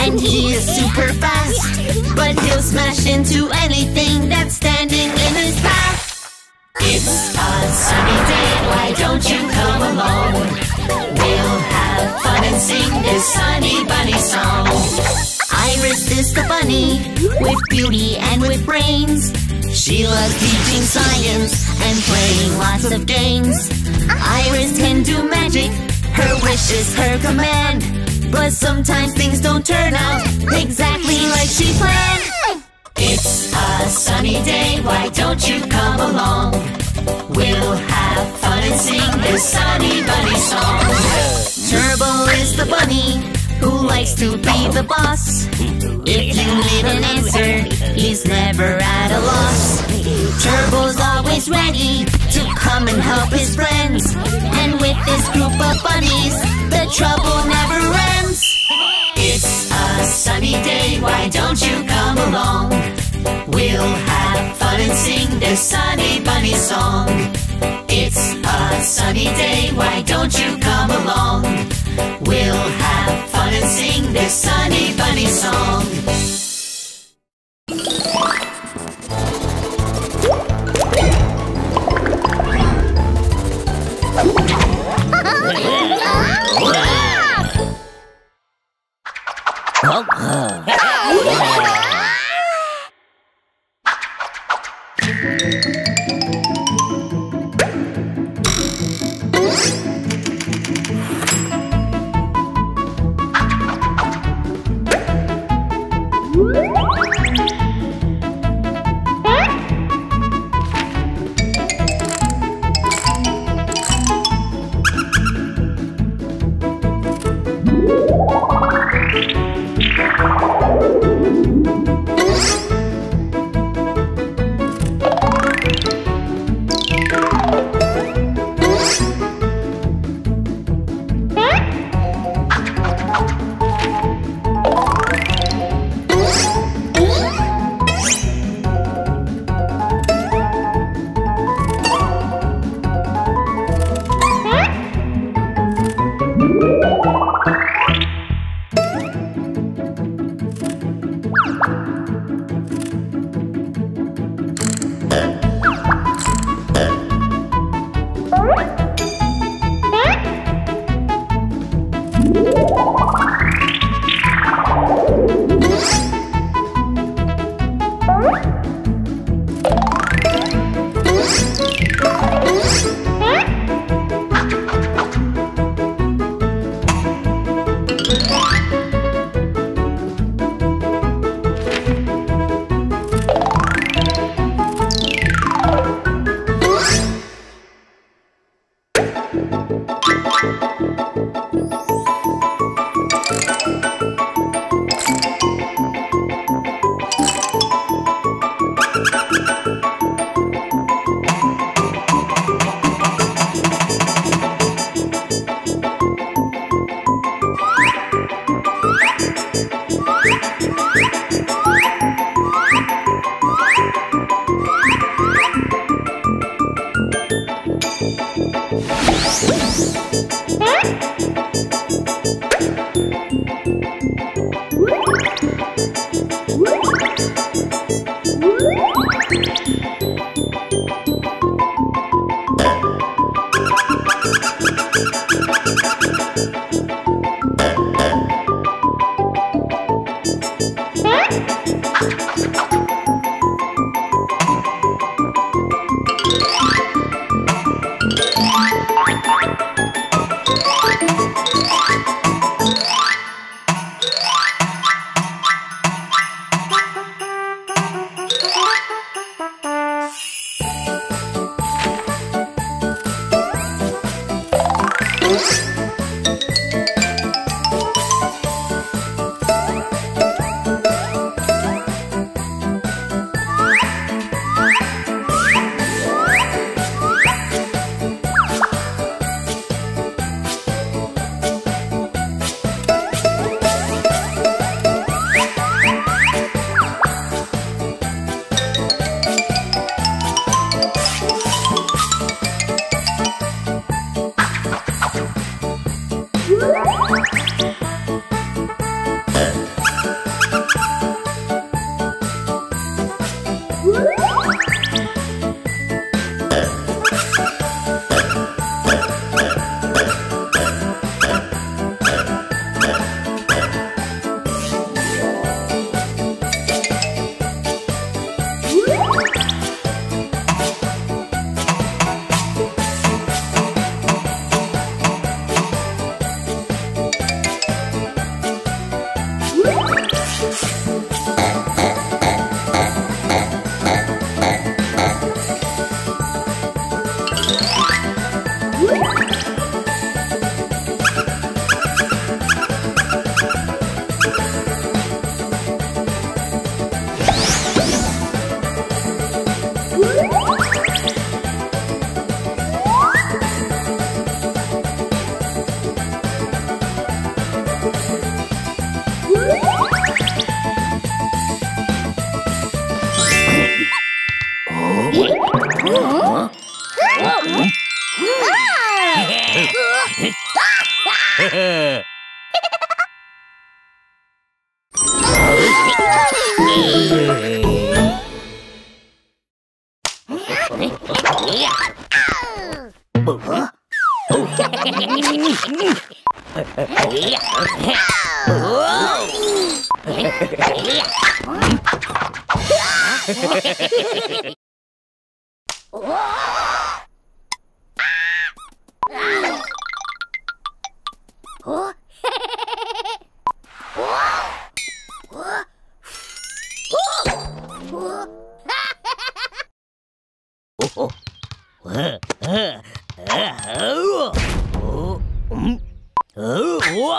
and he is super fast, but he'll smash into anything that's standing in his path. It's a sunny day, why don't you come along? We'll have fun and sing this Sunny Bunny song. Iris is the bunny, with beauty and with brains. She loves teaching science and playing lots of games. Iris can do magic, her wish is her command, but sometimes things don't turn out exactly like she planned. It's a sunny day, why don't you come along? We'll have fun and sing this Sunny Bunny song. Turbo is the bunny who likes to be the boss. If you need an answer, he's never at a loss. Turbo's always ready to come and help his friends, and with this group of bunnies, the trouble never ends. It's a sunny day, why don't you come along? We'll have fun and sing this Sunny Bunny song. It's a sunny day, why don't you come along? We'll have fun and sing this Sunny Bunny song.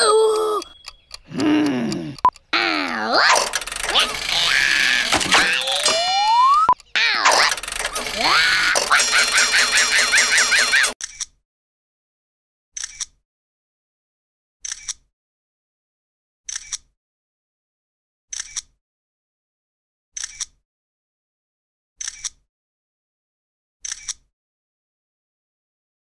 Oh.